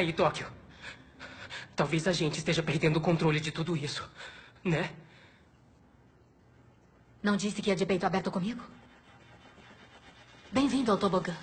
Aí, Tóquio, talvez a gente esteja perdendo o controle de tudo isso, né? Não disse que ia de peito aberto comigo? Bem-vindo ao tobogã.